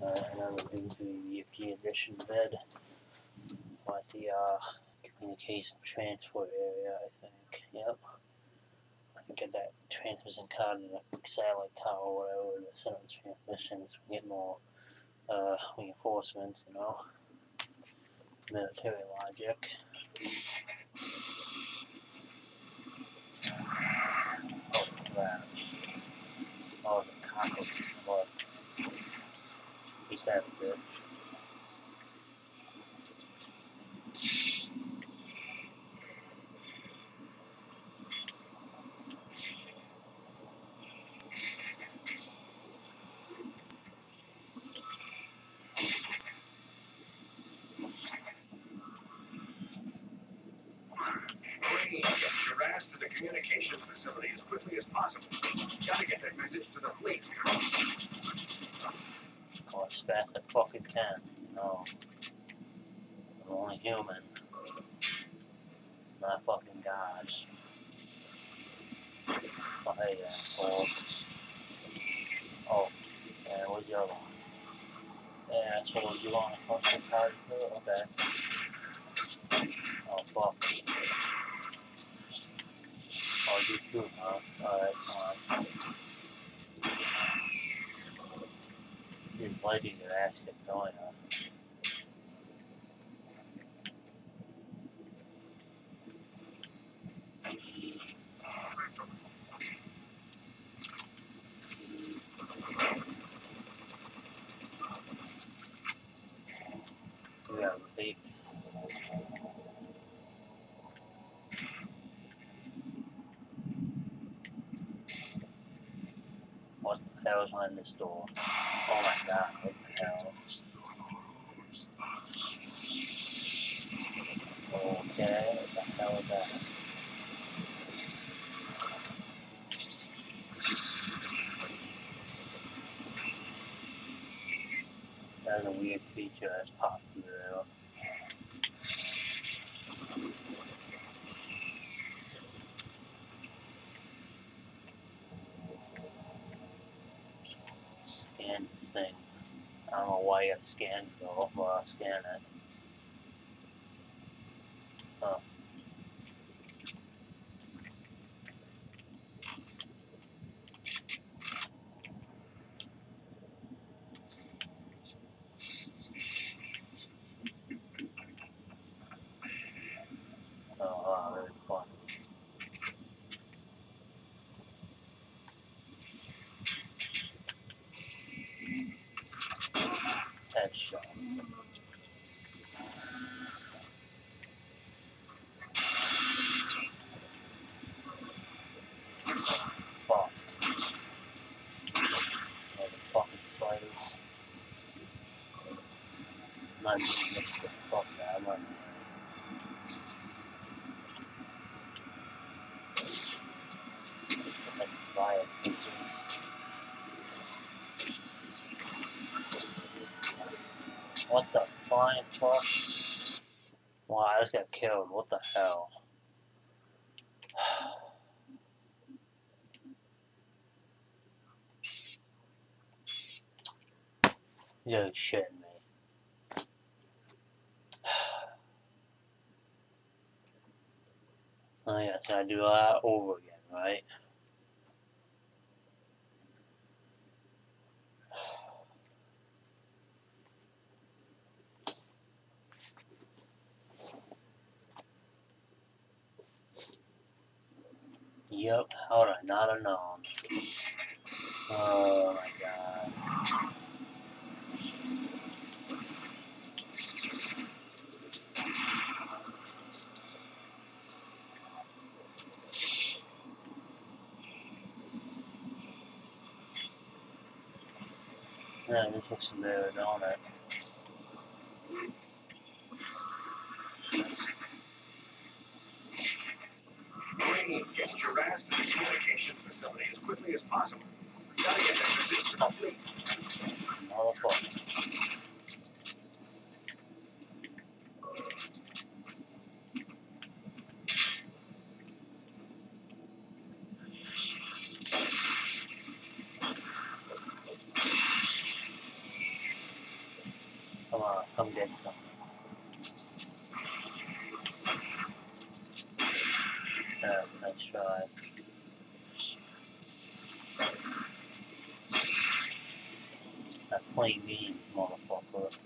and I will do the EFG admission bed by the communication transfer area, I think. Yep. I can get that transmission card in a satellite tower or whatever to set up transmissions. We get more reinforcements, you know. Military logic. Oh, the cockles. He's that bitch. To the communications facility as quickly as possible. Gotta get that message to the fleet. Go as fast as I fucking can. No. I'm only human. Not fucking gods. Oh, hey, asshole. Oh, yeah, where's the other one? Yeah, so you want a function card? Okay. Oh, fuck. Alright, come on. You're lighting your ass get going on. What the hell is on this door? Oh my god, what the hell? Okay, what the hell is that? That is a weird feature that's popped through there. Thing. I don't know why you had scanned though, but I'll scan it. Huh. I'm not even mixed the fuck out of my mind. I'm like fire pieces. What the fine fuck? Wow, I just got killed. What the hell? No shit, man. Oh yeah, so I do that over again, right? Yep, how would I not have known? Oh my god. Yeah, this looks familiar, don't it? Marine, get your ass to the communications facility as quickly as possible. We gotta get that message to the fleet. Motherfucker. from that one. Let's try. What do you mean, motherfucker?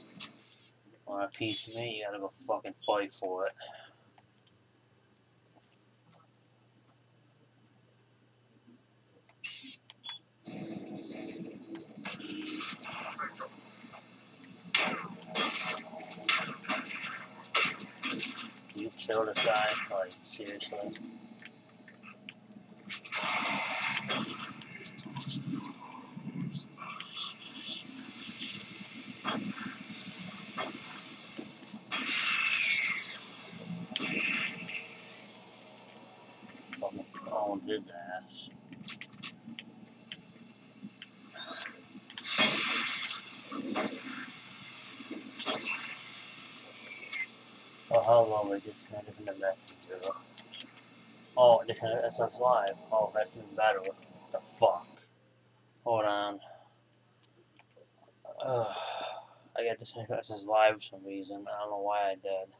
Want a piece of me? You gotta go fucking fight for it. You kill this guy? Like, seriously? His ass. Oh, how long we just kind of in the messenger. Oh, this sounds live. Oh, that's even better. What the fuck? Hold on. I got this as live for some reason. I don't know why I did.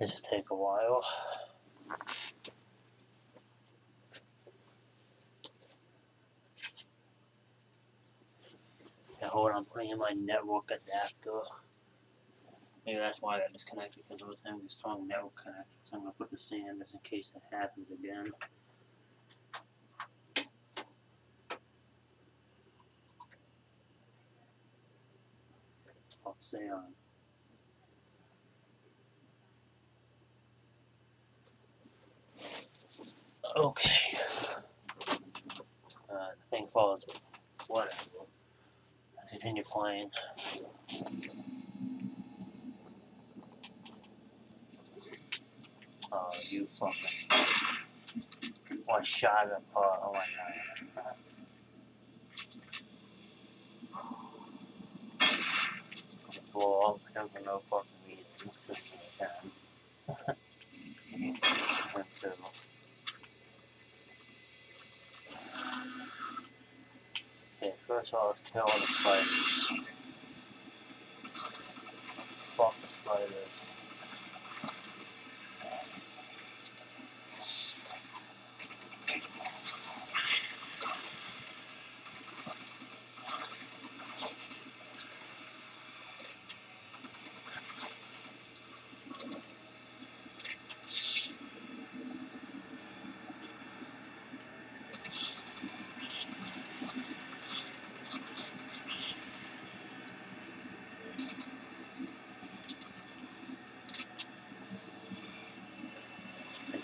It'll just take a while. Yeah, hold on, I'm putting in my network adapter. Maybe that's why I got disconnected, because I was having a strong network connection. So I'm going to put this in just in case that happens again. Fuck, stay on. Okay. The thing follows me. Whatever. I continue playing. Oh, you fucking. One shot at a part. Oh, my God. Blow up. I don't know fucking reason. Just like that. First of all, let's kill all the spiders. Fuck the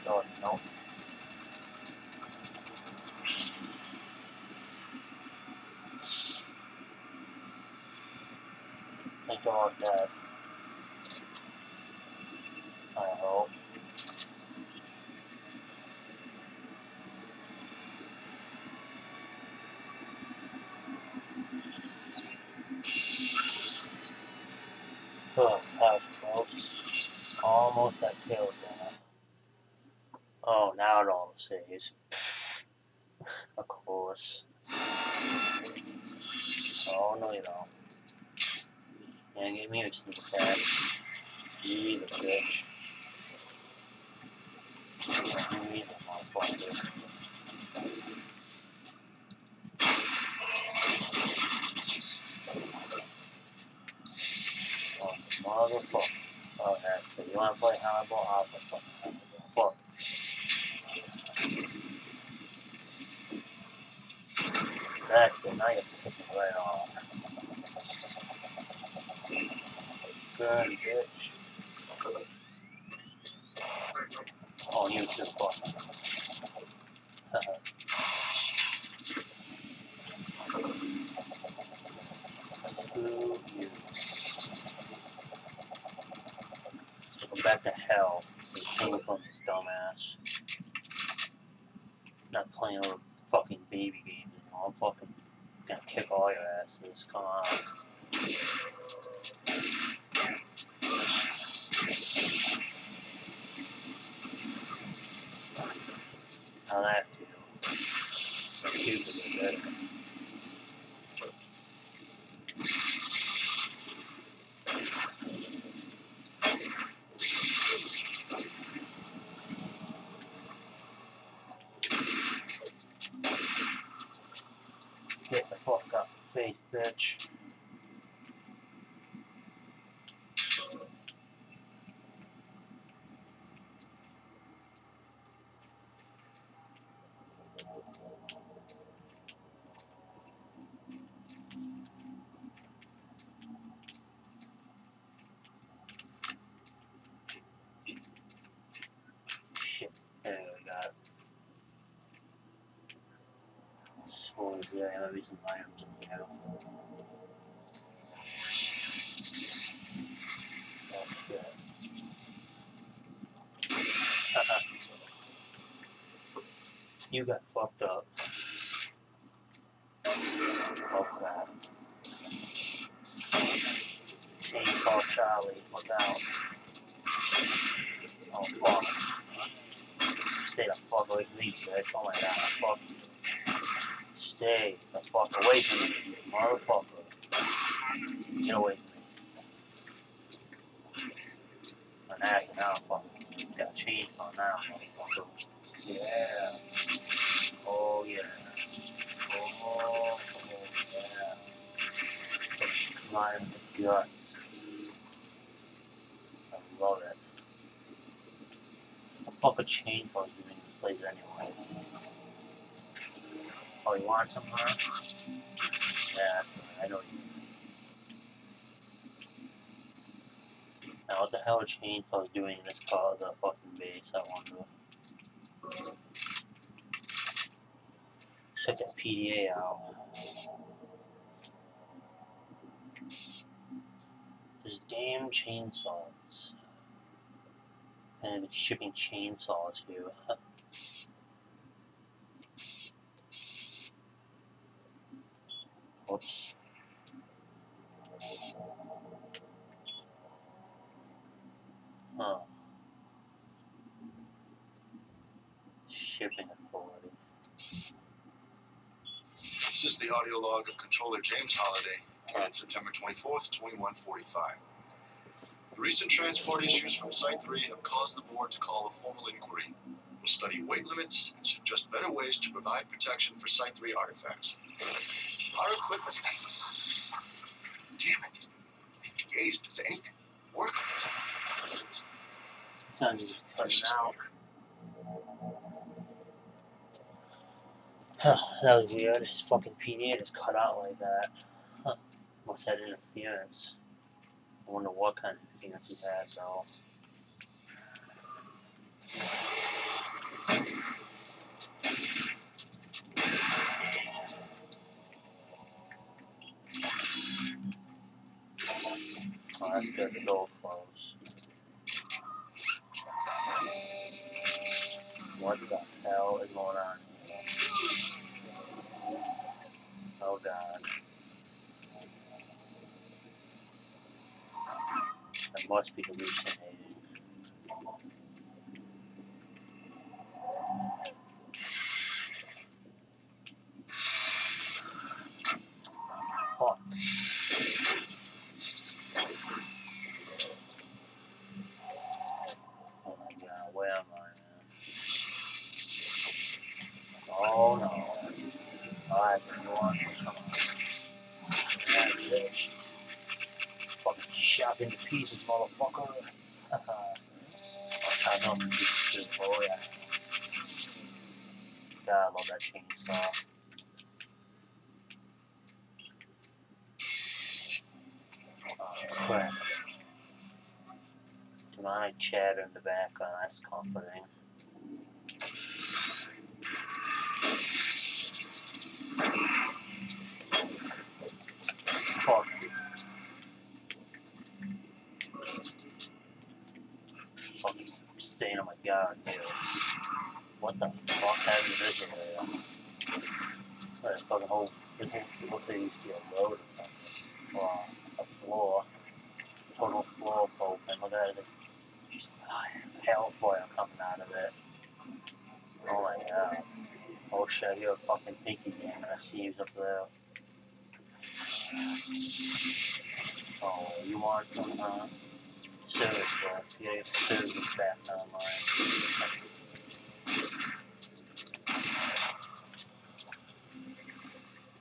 Oh, no. Thank God I'm dead. I hope. Oh, that was close. Almost got killed, man. Oh, now it all says. Of course. Oh, no, you don't. Yeah, give me your sneak attack. You the bitch. You the motherfucker. Oh, motherfucker. Oh, that's it. You wanna play Hannibal? I'll play fucking Hannibal. Fuck. Actually, now you have to pick it right off. Good bitch. Oh, you too, fuck. Screw you. Go back to hell. You came from this dumbass. Not playing over fucking baby games. I'm fucking gonna kick all your asses, come on. how that feels. I'm keeping it better. Get the fuck up, face, bitch. Yeah, I love these environments, you know. That's good. You got fucked up. Oh crap. Chainsaw Charlie, look out. Oh fuck. Stay the fuck away from these, bitch. Oh my god, fuck. Stay the fuck away from me, motherfucker. Get away from me. I'm acting out, fucker. Got a chainsaw now, motherfucker. Yeah. Oh, yeah. Oh, yeah. Slime in the guts. I love it. What the fuck a chainsaw is doing in this place anyway? Oh, you want some more? Yeah, I don't even. Now, what the hell are chainsaws doing in this part of the fucking base? I wonder. Check that PDA out. There's damn chainsaws. And they've been shipping chainsaws here. Oops. Huh. Shipping authority. This is the audio log of Controller James Holiday, dated September 24th, 2145. The recent transport issues from Site 3 have caused the board to call a formal inquiry. We'll study weight limits and suggest better ways to provide protection for Site 3 artifacts. Our equipment, damn it, PDAs, does anything work with this? Sometimes it's cutting out. That was weird, his fucking PDA just cut out like that. Huh. Must have had interference. I wonder what kind of interference he had, though. That's good, the door closed. What the hell is going on here? Oh god. That must be hallucinating. Oh no. Alright, you want to come on. Fucking chop into pieces, motherfucker. I know pieces too, oh yeah. God, I love that chainsaw. Oh crap. Demonic chatter in the background, that's comforting. Fuck. Fucking stain on my god, dude. What the fuck happened to this in there? That fucking whole prison looks like it used to be a road or something. Or a floor. Total floor pope, and look at it. Hellfire coming out of it. Oh my god. Oh shit, you're a fucking pinky man. I see you up there. Oh, you want some, huh? Serious, bro. Yeah, you're serious back now, alright.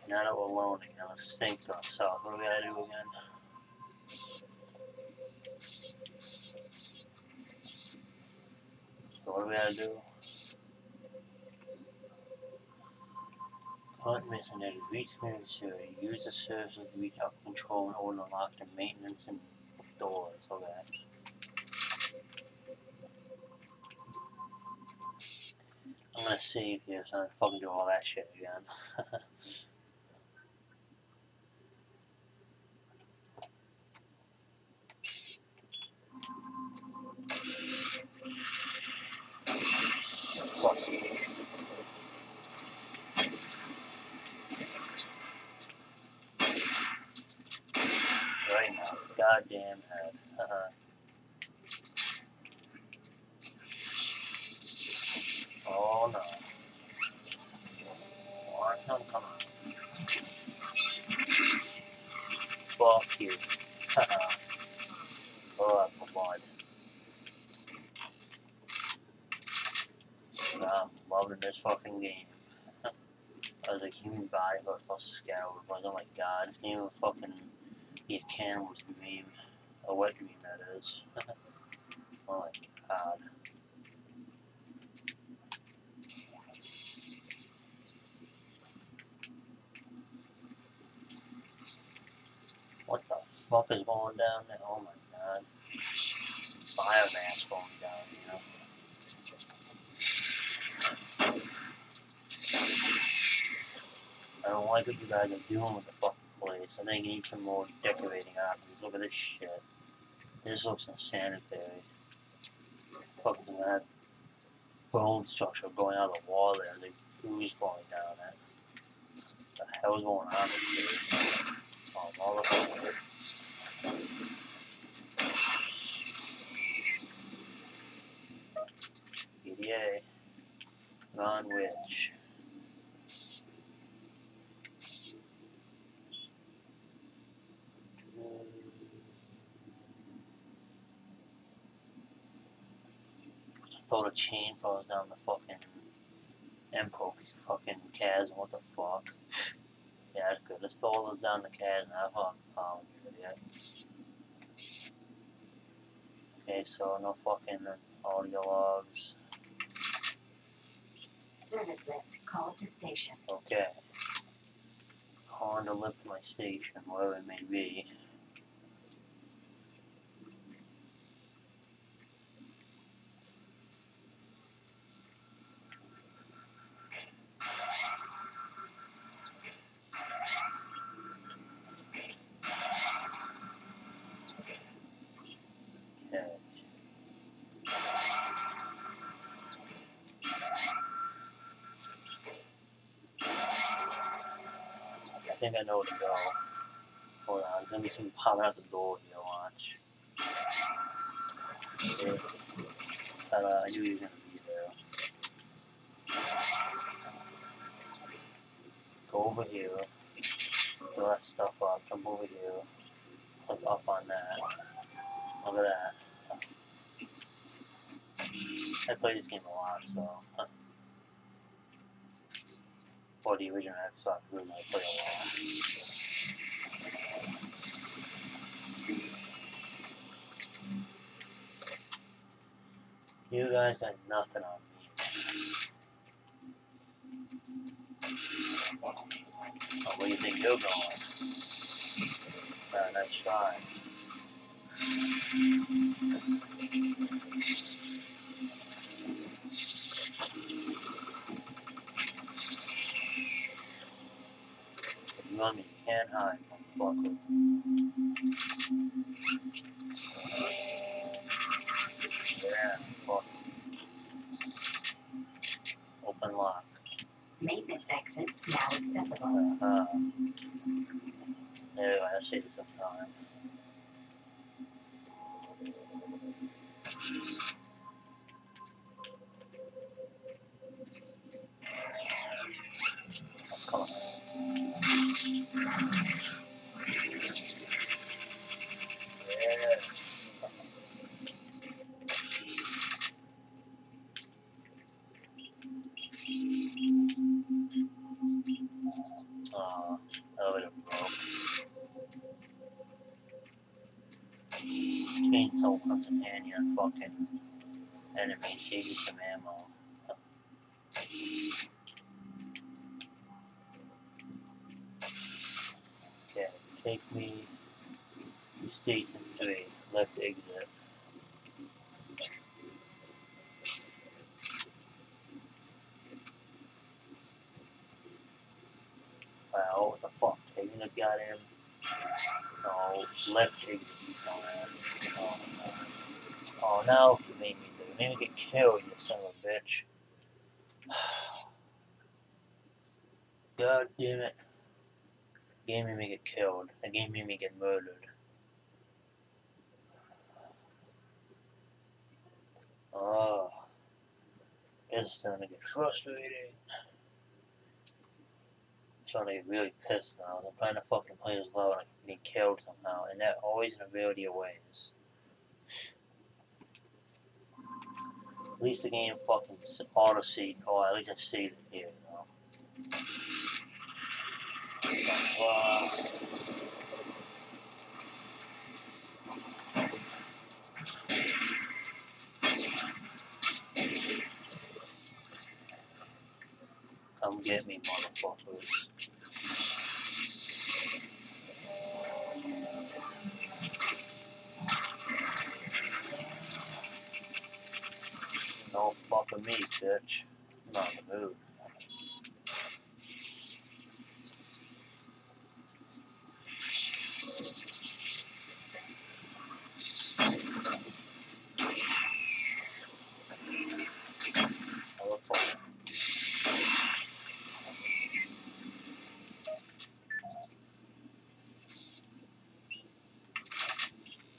Now that we're alone again, let's think to ourselves. What do we gotta do again? So what do we gotta do? Current mission that reach ministry, use the service of the retail control and order unlock the maintenance and doors. Okay. I'm gonna save here so I don't fucking do all that shit again. Goddamn head. Oh no. Watch him come on. Fuck you. Oh, blood. I'm loving this fucking game. I was a human body, but I was so scared. Oh my god, this game was fucking. Be a can was a meme. A wet meme, that is. Oh my god. What the fuck is going down there? Oh my god. Biomass going down, you know? I don't like what you guys are doing with the fucking place. I think you need some more decorating options. Look at this shit. This looks insanitary. Fucking that bone structure going out of the wall there. The ooze falling down there. What the hell's going on with this? Oh, all the hell. PDA. Non witch. Throw the chainsaws down the fucking Empo fucking chasm. What the fuck? Yeah, that's good. Let's throw those down the chasm. I don't give a shit. Okay, so no fucking audio logs. Service lift. Call to station. Okay. Calling to lift my station, wherever it may be. I think I know where to go. Hold on, let me see something popping out the door here, watch. Okay. I knew he was gonna be there. Go over here. Fill that stuff up, jump over here. Click up on that. Look at that. I play this game a lot, so... Or the original Xbox version I play a lot. You guys got nothing on me. Oh, where do you think you're going? Nice try. You can't hide, motherfucker. Yeah, fuck. Open lock. Maintenance exit now accessible. There we go, I'll save you some time. sole companion for enemies. Here's some ammo. Okay, take me to Station 3, left exit. Wow, what the fuck? Taking a goddamn. No, left exit. No. Oh, now you made me do. You made me get killed, you son of a bitch. God damn it. The game made me get killed. The game made me get murdered. Oh. It's starting to get frustrating. I'm trying to get really pissed now. I'm trying to fucking play as low and I can get killed somehow, and that always in a variety of ways. At least the game fucking auto-seed, or at least I seed it here, you know. Come get me, motherfuckers. No fucking me, bitch. I'm not in the mood.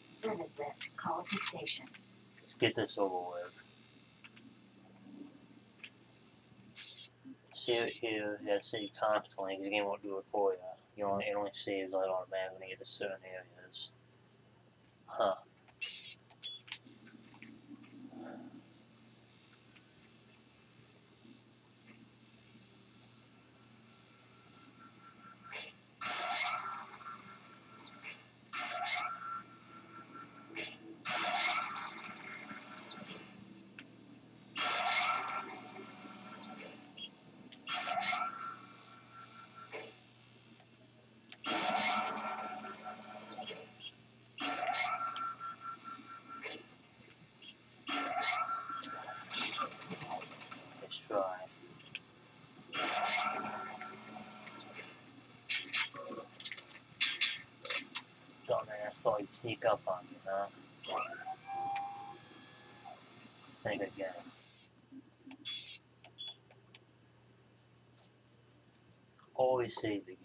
Service lift, call to station. Let's get this over with. Save it here, you gotta save constantly because the game won't do it for you. It only saves like automatically when you get to certain areas. Huh. Thought you'd sneak up on me, huh? Think again. Always save the game.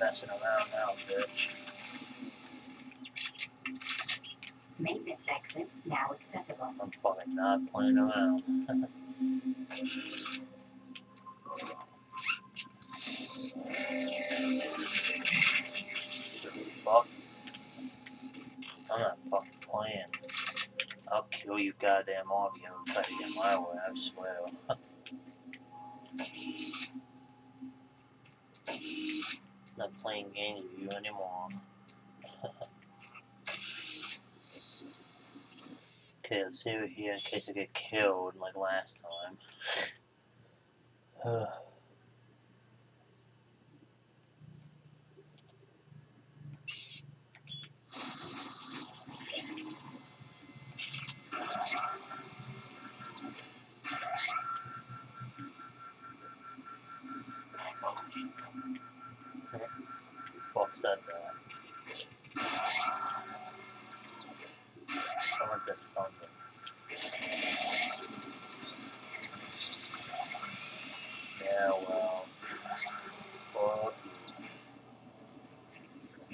Messing around now, bitch. Maintenance exit now accessible. I'm fucking not playing around. Fuck. I'm not fucking playing. I'll kill you goddamn all of you and try to get my way, I swear. Not playing games with you anymore. Okay, let's save it here in case I get killed like last time.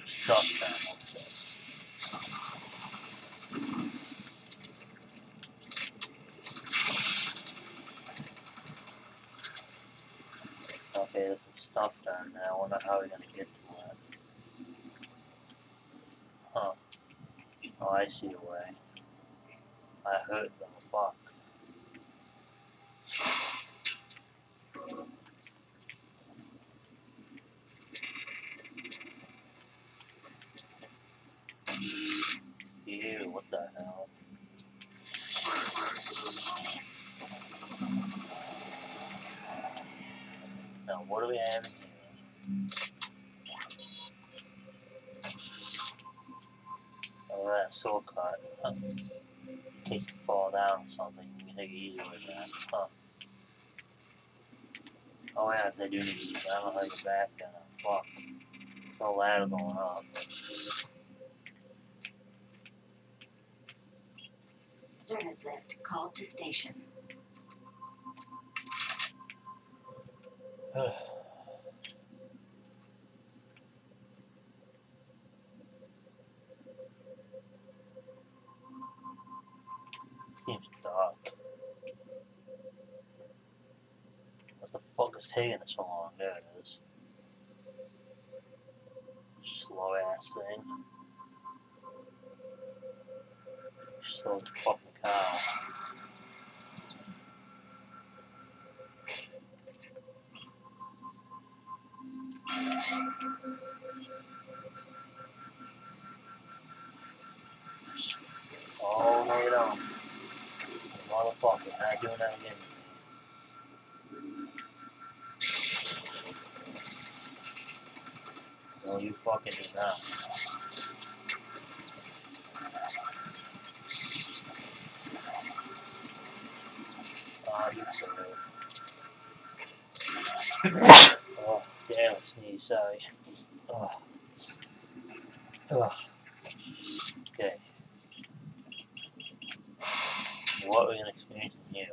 Stop that. Okay, there's some stuff down there. I wonder how we're going to get to it. Huh. Oh, I see a way. I heard them a buck. Ew, what the hell? Now, what do we have in here? Alright, saw card. Huh. In case you fall down or something, you can take it easy with that. Huh. Oh, yeah, they do need to use it. I don't know how you get back down. Fuck. There's no ladder going up. Service lift called to station. Seems dark. What the fuck is taking us so long? There it is. Slow ass thing. Slow the fucking cow. Oh, no, you don't. Motherfucker, I'm not doing that again. No, you fucking do not. Ah, you fucker. Oh, damn, sneeze, sorry. Ugh. Ugh. Okay. What are we going to experience in here?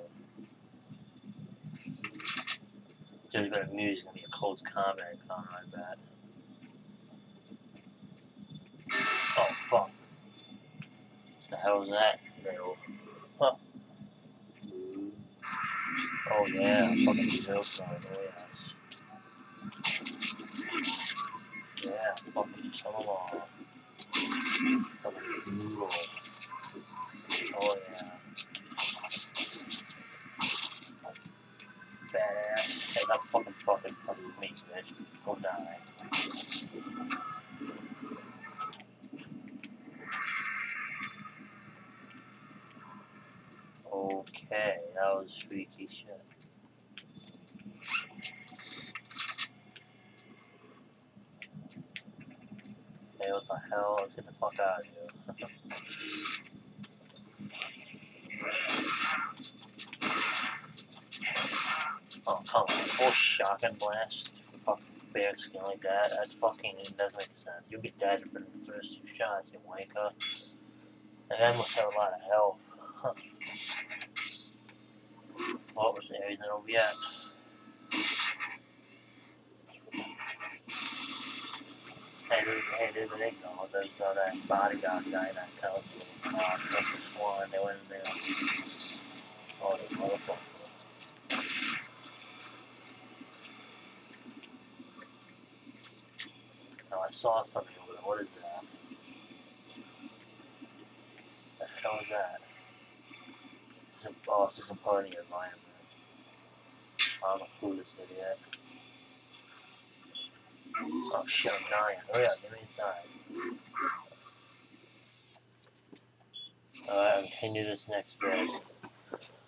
Just got a music, going to be a close combat con like that. Oh, fuck. What the hell was that? Huh. Oh, yeah, fucking jokes on it, oh, yes. Yeah, fucking come along. Fucking brutal. Oh yeah. Badass. Hey, that fucking fucking me, bitch. Go die. Okay, that was freaky shit. Hey, what the hell? Let's get the fuck out of here. Oh, come on. Full shotgun blast. Fucking bear skin like that. That fucking doesn't make sense. You'll be dead for the first two shots, you wanker. And I must have a lot of health. Huh. What was the areas that will be at? Hey, there's an example. There's that bodyguard guy that tells you, Dr. Swan, they went in there. Oh, they motherfuckers. Oh, I saw something over there. What is that? What the hell is that? Oh, it's just a party environment. I don't know who this is yet. Oh shit, I'm dying. Hurry up, get me inside. Alright, I'll continue this next day.